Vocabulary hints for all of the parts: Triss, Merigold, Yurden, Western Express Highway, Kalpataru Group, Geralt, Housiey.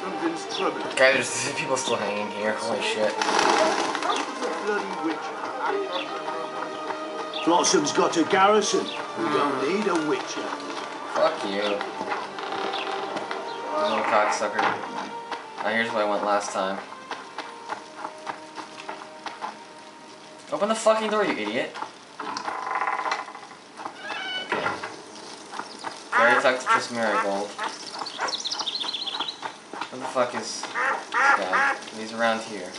Something's troubling. Okay, there's people still hanging here. Holy shit. Blossom's got a garrison. We don't need a witcher. Fuck you. Little cocksucker. Now here's where I went last time. Open the fucking door, you idiot. Okay. Very talk to Triss Merigold. What the fuck is this guy? He's around here.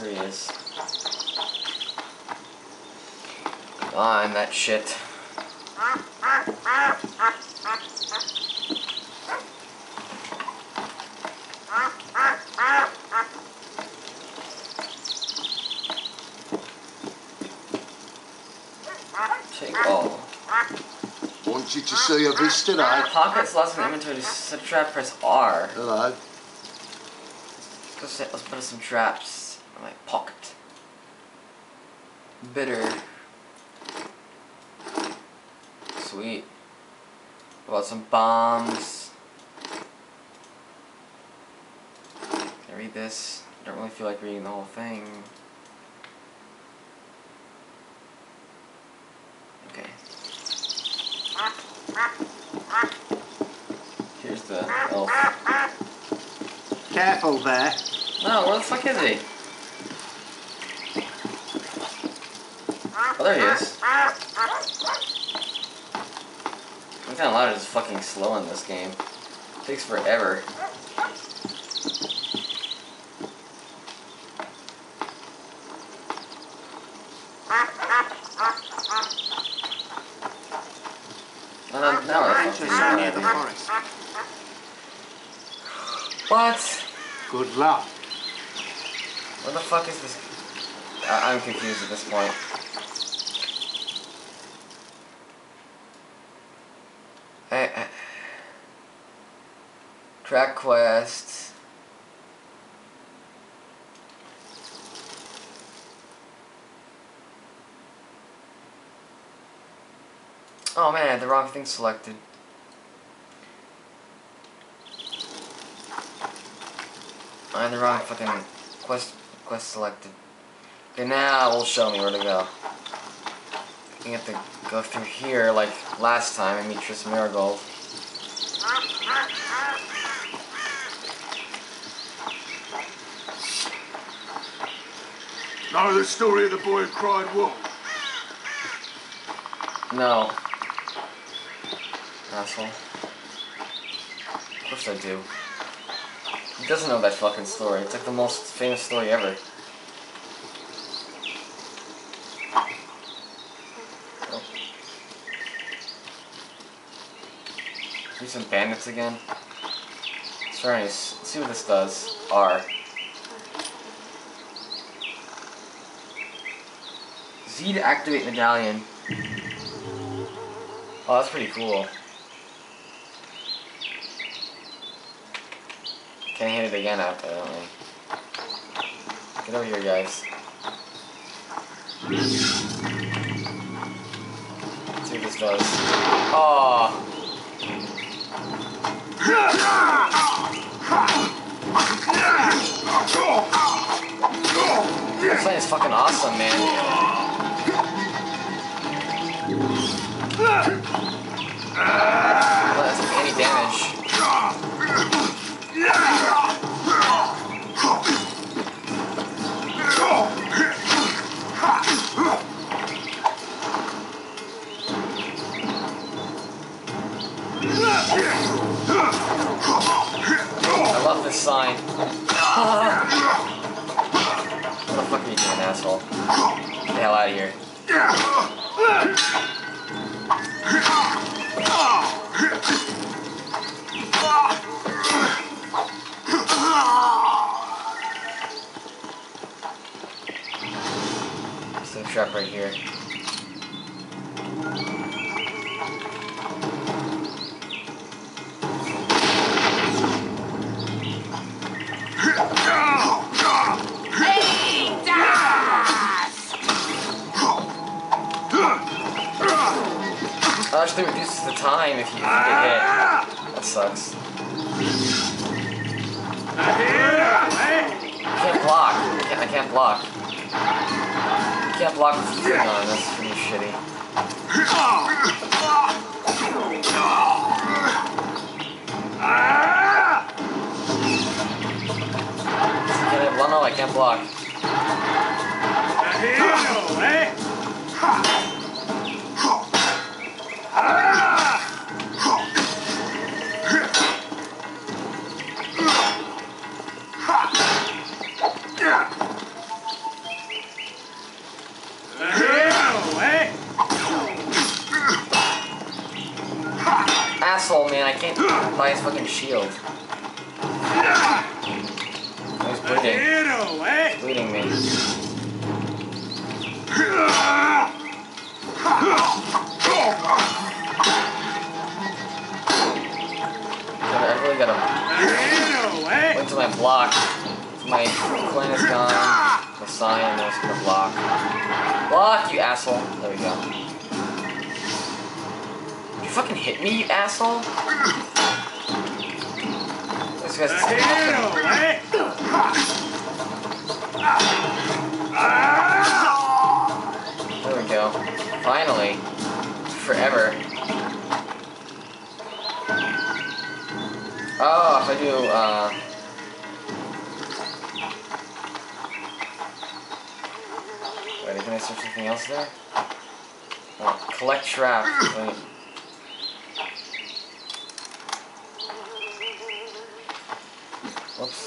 Here he is. Come on, that shit. Take all. Want you to see a vista, right? Pockets lost in inventory. Subtract. Press R. Hello. Let's put some traps. My pocket. Bitter. Sweet. What about some bombs? Can I read this? I don't really feel like reading the whole thing. Okay. Here's the elf. Careful there. No, where the fuck is he? Oh, there he is. I'm kind of loud, it's fucking slow in this game. It takes forever. What? Good luck. What the fuck is this? I'm confused at this point. Track quests. Oh man, I had the wrong thing selected. I had the wrong fucking quest selected. Okay, now it will show me where to go. You have to go through here like last time and meet Triss Merigold. Know the story of the boy who cried wolf? No. Asshole. Of course I do. He doesn't know that fucking story. It's like the most famous story ever. Oh. Here's some bandits again. Let's try and see what this does. R. Z to activate medallion. Oh, that's pretty cool. Can't hit it again after, don't we? Get over here, guys. Let's see what this does. Oh! This thing is fucking awesome, man. Well, that's like any damage. I love this sign. What the fuck are you doing, asshole? Get the hell out of here. Some trap right here. Hey, Actually reduces the time if you get hit. That sucks. I can't block. I can't block with the gun. That's pretty shitty. No, I can't block. Asshole, man, I can't buy his fucking shield. He's bleeding. He's bleeding me. I really gotta wait till my block. My clan is gone. The sign is gonna block. Block, you asshole. There we go. Fucking hit me, you asshole! This guy's there we go. Finally. Forever. Oh, if I do, wait, can I search something else there? Oh, collect trap. Wait. Whoops.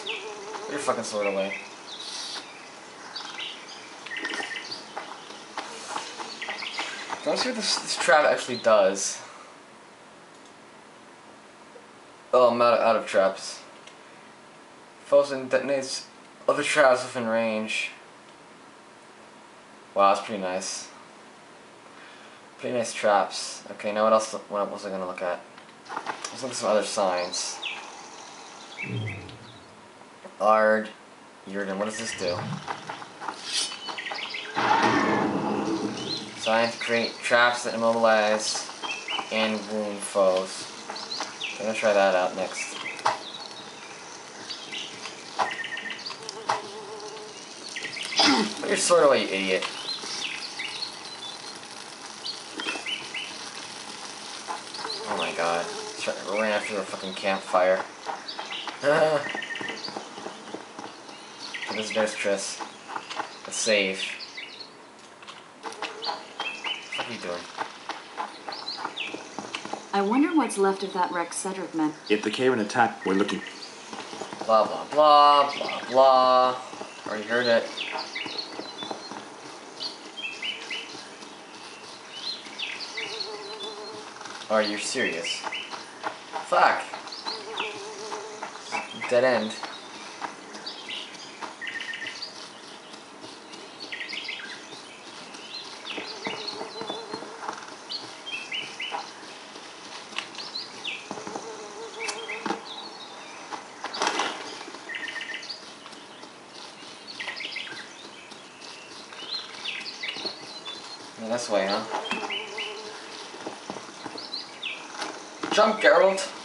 Put your fucking sword away. Don't see what this trap actually does. Oh, I'm out of traps. Falls and detonates other traps within range. Wow, that's pretty nice. Pretty nice traps. Okay, now what else am I gonna look at? Let's look at some other signs. Ard, Yurden, what does this do? Signs create traps that immobilize and wound foes. I'm gonna try that out next. Put your sword away, you idiot. Oh my god. I ran after the fucking campfire. There's Triss. Let's save. What are you doing? I wonder what's left of that wrecked Cedric man. If the cave and attack, we're looking. Blah blah blah blah blah. Already heard it. Are you serious? Fuck. Dead end. This way, huh? Jump, Geralt!